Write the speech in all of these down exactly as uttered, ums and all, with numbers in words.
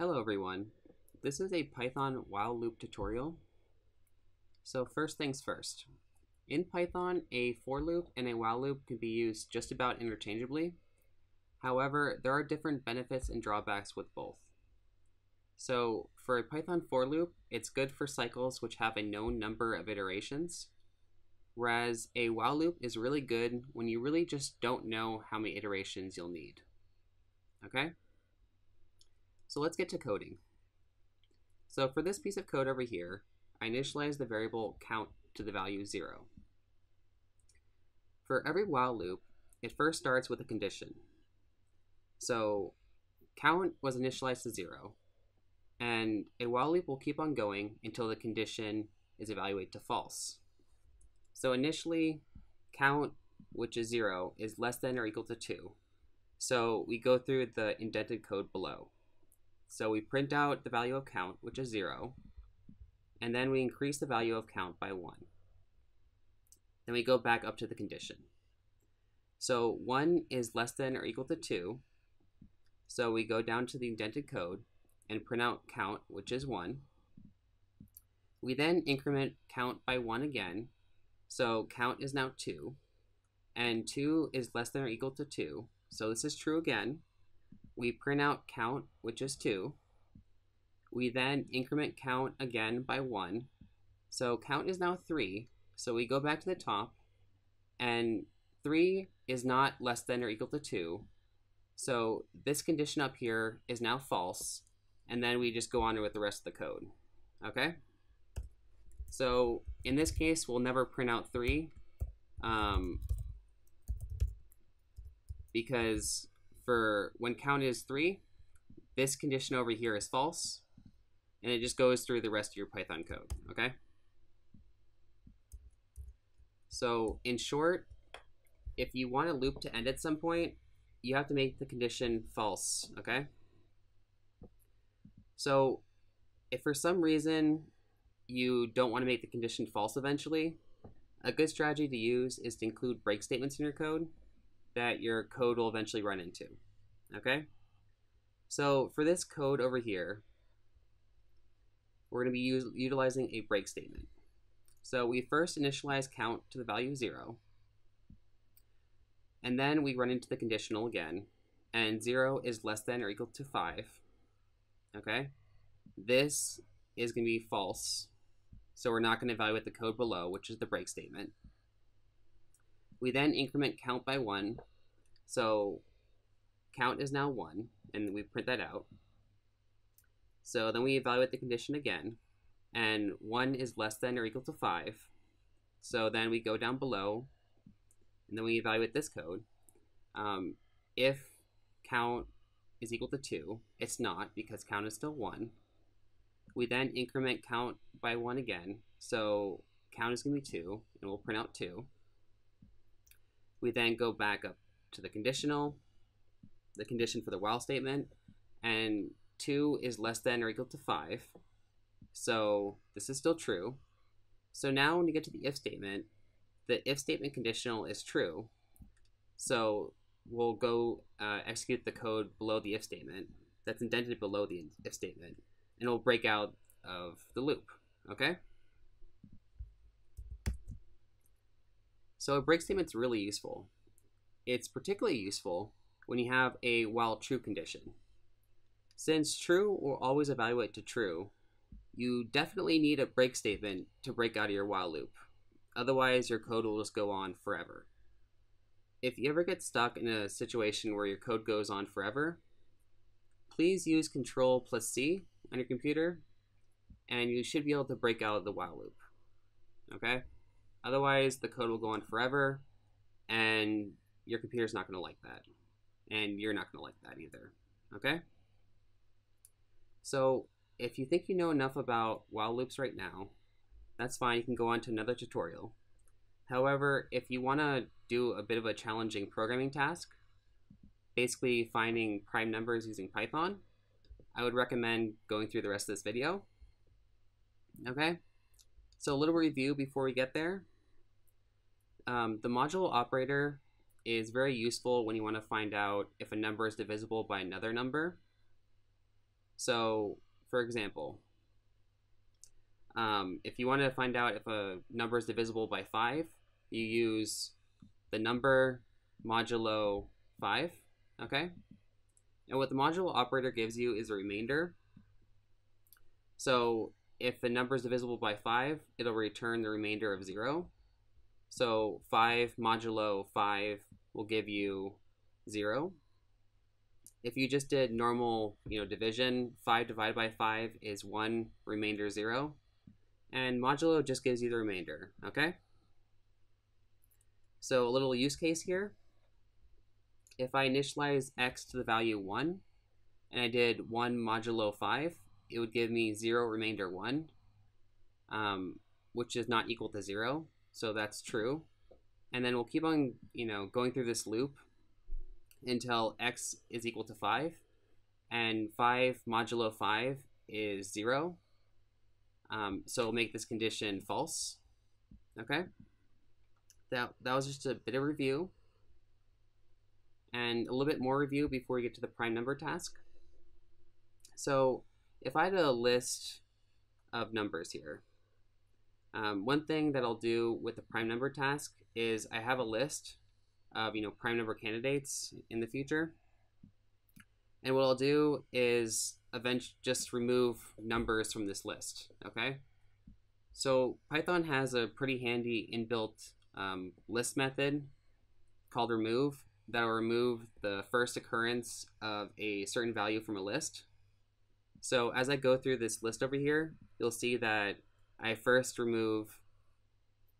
Hello everyone. This is a Python while loop tutorial. So first things first. In Python, a for loop and a while loop can be used just about interchangeably. However, there are different benefits and drawbacks with both. So for a Python for loop, it's good for cycles which have a known number of iterations, whereas a while loop is really good when you really just don't know how many iterations you'll need. Okay? So let's get to coding. So for this piece of code over here, I initialize the variable count to the value zero. For every while loop, it first starts with a condition. So count was initialized to zero, and a while loop will keep on going until the condition is evaluated to false. So initially, count, which is zero, is less than or equal to two. So we go through the indented code below. So we print out the value of count, which is zero, and then we increase the value of count by one. Then we go back up to the condition. So one is less than or equal to two, so we go down to the indented code and print out count, which is one. We then increment count by one again, so count is now two, and two is less than or equal to two, so this is true again. We print out count, which is two. We then increment count again by one. So count is now three. So we go back to the top, and three is not less than or equal to two. So this condition up here is now false, and then we just go on with the rest of the code. Okay? So in this case, we'll never print out three um, because for when count is three, this condition over here is false, and it just goes through the rest of your Python code, okay? So in short, if you want a loop to end at some point, you have to make the condition false, okay? So if for some reason you don't want to make the condition false eventually, a good strategy to use is to include break statements in your code that your code will eventually run into, okay? So for this code over here, we're gonna be u utilizing a break statement. So we first initialize count to the value zero, and then we run into the conditional again, and zero is less than or equal to five, okay? This is gonna be false, so we're not gonna evaluate the code below, which is the break statement. We then increment count by one, so count is now one, and we print that out. So then we evaluate the condition again, and one is less than or equal to five. So then we go down below, and then we evaluate this code. Um, if count is equal to two, it's not, because count is still one. We then increment count by one again, so count is gonna be two, and we'll print out two. We then go back up to the conditional, the condition for the while statement, and two is less than or equal to five. So this is still true. So now when you get to the if statement, the if statement conditional is true. So we'll go uh, execute the code below the if statement that's indented below the if statement, and it'll break out of the loop, okay? So a break statement's really useful. It's particularly useful when you have a while true condition. Since true will always evaluate to true, you definitely need a break statement to break out of your while loop. Otherwise, your code will just go on forever. If you ever get stuck in a situation where your code goes on forever, please use Control plus C on your computer, and you should be able to break out of the while loop, okay? Otherwise, the code will go on forever, and your computer's not going to like that. And you're not going to like that either, okay? So if you think you know enough about while loops right now, that's fine, you can go on to another tutorial. However, if you want to do a bit of a challenging programming task, basically finding prime numbers using Python, I would recommend going through the rest of this video, okay? So a little review before we get there. Um, the module operator is very useful when you want to find out if a number is divisible by another number. So for example, um, if you wanted to find out if a number is divisible by five, you use the number modulo five, okay? And what the modulo operator gives you is a remainder. So if the number is divisible by five, it'll return the remainder of zero. So five modulo five will give you zero. If you just did normal, you know, division, five divided by five is one, remainder zero. And modulo just gives you the remainder, okay? So a little use case here. If I initialize x to the value one, and I did one modulo five, it would give me zero remainder one, um, which is not equal to zero, so that's true. And then we'll keep on, you know, going through this loop until x is equal to five, and five modulo five is zero, um, so we'll make this condition false. Okay, that, that was just a bit of review, and a little bit more review before we get to the prime number task. So if I had a list of numbers here, um, one thing that I'll do with the prime number task is I have a list of, you know, prime number candidates in the future. And what I'll do is eventually just remove numbers from this list, okay? So Python has a pretty handy inbuilt um, list method called remove that will remove the first occurrence of a certain value from a list. So as I go through this list over here, you'll see that I first remove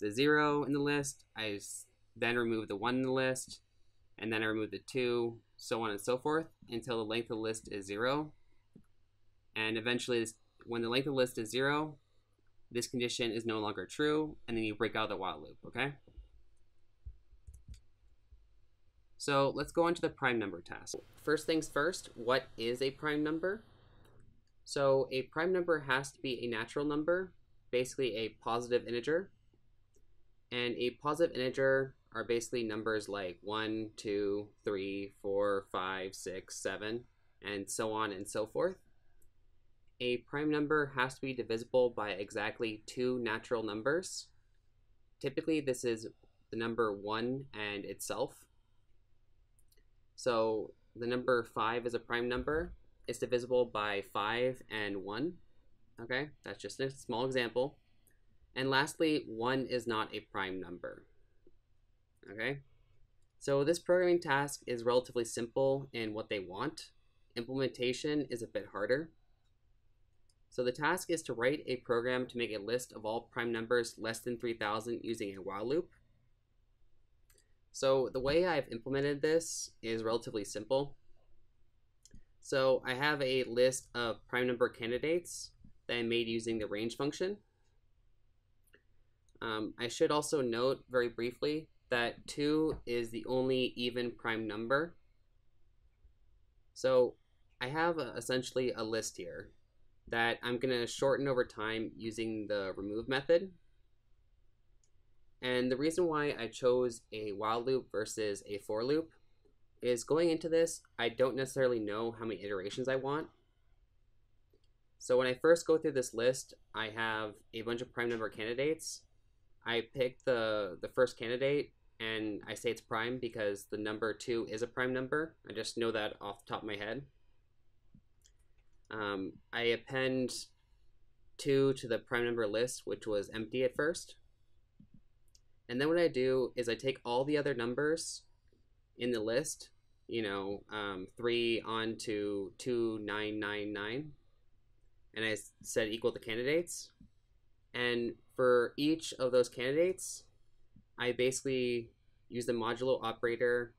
the zero in the list, I then remove the one in the list, and then I remove the two, so on and so forth, until the length of the list is zero. And eventually, this, when the length of the list is zero, this condition is no longer true, and then you break out of the while loop, okay? So let's go on to the prime number task. First things first, what is a prime number? So a prime number has to be a natural number, basically a positive integer. And a positive integer are basically numbers like one, two, three, four, five, six, seven, and so on and so forth. A prime number has to be divisible by exactly two natural numbers. Typically, this is the number one and itself. So the number five is a prime number. It's divisible by five and one, okay? That's just a small example. And lastly, one is not a prime number, okay? So this programming task is relatively simple in what they want. Implementation is a bit harder. So the task is to write a program to make a list of all prime numbers less than three thousand using a while loop. So the way I've implemented this is relatively simple. So I have a list of prime number candidates that I made using the range function. Um, I should also note very briefly that two is the only even prime number. So I have a, essentially a list here that I'm going to shorten over time using the remove method. And the reason why I chose a while loop versus a for loop is going into this, I don't necessarily know how many iterations I want. So when I first go through this list, I have a bunch of prime number candidates. I pick the, the first candidate and I say it's prime because the number two is a prime number. I just know that off the top of my head. Um, I append two to the prime number list, which was empty at first. And then what I do is I take all the other numbers in the list, you know, um, three on to two nine nine nine, and I set equal to candidates. And for each of those candidates, I basically use the modulo operator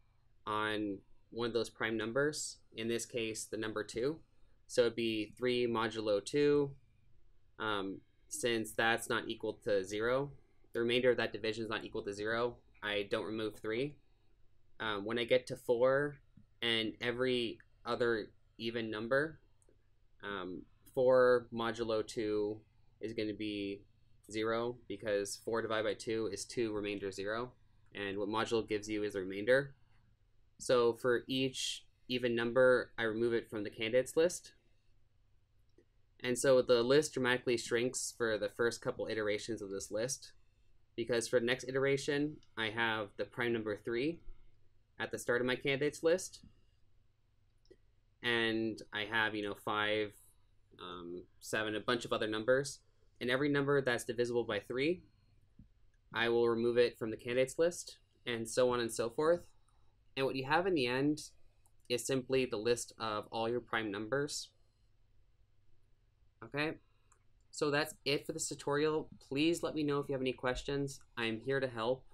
on one of those prime numbers, in this case, the number two. So it'd be three modulo two, um, since that's not equal to zero, the remainder of that division is not equal to zero, I don't remove three. Um, when I get to four and every other even number, um, four modulo two is going to be zero because four divided by two is two remainder zero. And what modulo gives you is a remainder. So for each even number, I remove it from the candidates list. And so the list dramatically shrinks for the first couple iterations of this list, because for the next iteration, I have the prime number three at the start of my candidates list. And I have, you know, five, um, seven, a bunch of other numbers. And every number that's divisible by three, I will remove it from the candidates list, and so on and so forth. And what you have in the end is simply the list of all your prime numbers. Okay, so that's it for this tutorial. Please let me know if you have any questions. I'm here to help.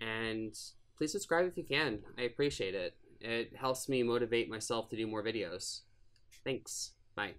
And please subscribe if you can. I appreciate it. It helps me motivate myself to do more videos. Thanks. Bye.